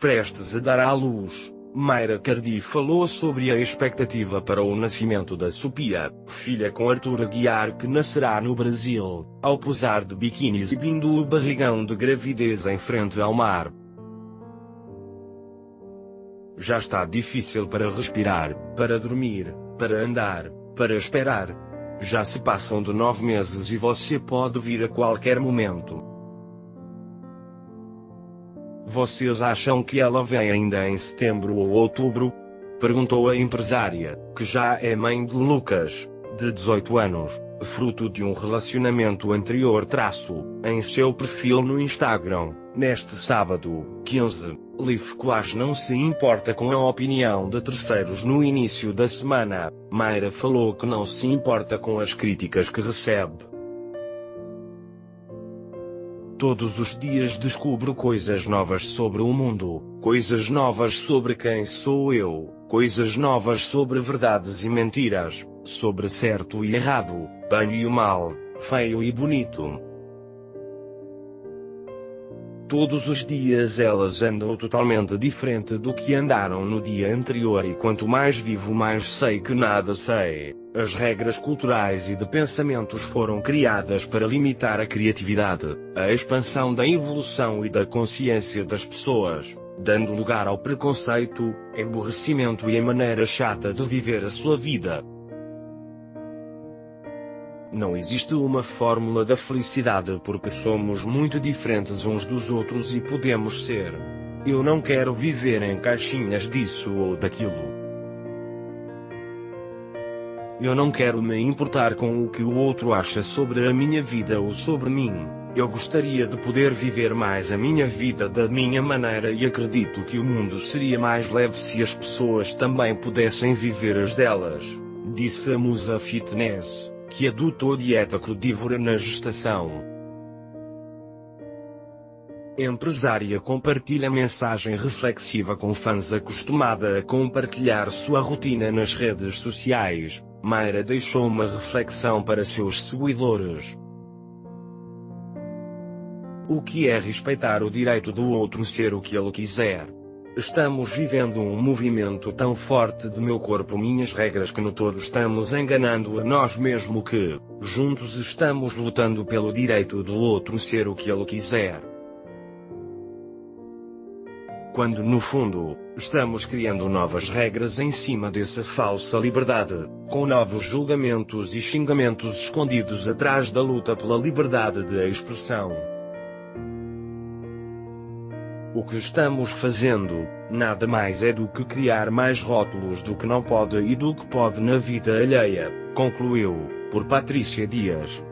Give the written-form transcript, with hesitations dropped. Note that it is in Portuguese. prestes a dar à luz, Mayra Cardi falou sobre a expectativa para o nascimento da Sophia, filha com Arthur Aguiar, que nascerá no Brasil, ao posar de biquíni exibindo o barrigão de gravidez em frente ao mar. Já está difícil para respirar, para dormir, para andar, para esperar. Já se passam de 9 meses e você pode vir a qualquer momento. Vocês acham que ela vem ainda em setembro ou outubro? Perguntou a empresária, que já é mãe de Lucas, de 18 anos, fruto de um relacionamento anterior. Em seu perfil no Instagram, neste sábado, 15, Liv quase não se importa com a opinião de terceiros. No início da semana, Mayra falou que não se importa com as críticas que recebe. Todos os dias descubro coisas novas sobre o mundo, coisas novas sobre quem sou eu, coisas novas sobre verdades e mentiras, sobre certo e errado, bem e mal, feio e bonito. Todos os dias elas andam totalmente diferente do que andaram no dia anterior, e quanto mais vivo, mais sei que nada sei. As regras culturais e de pensamentos foram criadas para limitar a criatividade, a expansão da evolução e da consciência das pessoas, dando lugar ao preconceito, emborrecimento e a maneira chata de viver a sua vida. Não existe uma fórmula da felicidade, porque somos muito diferentes uns dos outros e podemos ser. Eu não quero viver em caixinhas disso ou daquilo. Eu não quero me importar com o que o outro acha sobre a minha vida ou sobre mim. Eu gostaria de poder viver mais a minha vida da minha maneira, e acredito que o mundo seria mais leve se as pessoas também pudessem viver as delas, disse a Musa Fitness, que adotou dieta crudívora na gestação. A empresária compartilha mensagem reflexiva com fãs. Acostumada a compartilhar sua rotina nas redes sociais, Mayra deixou uma reflexão para seus seguidores. O que é respeitar o direito do outro ser o que ele quiser? Estamos vivendo um movimento tão forte de meu corpo, minhas regras, que no todo estamos enganando a nós mesmos, que juntos estamos lutando pelo direito do outro ser o que ele quiser, quando no fundo estamos criando novas regras em cima dessa falsa liberdade, com novos julgamentos e xingamentos escondidos atrás da luta pela liberdade de expressão. O que estamos fazendo nada mais é do que criar mais rótulos do que não pode e do que pode na vida alheia, concluiu, por Patrícia Dias.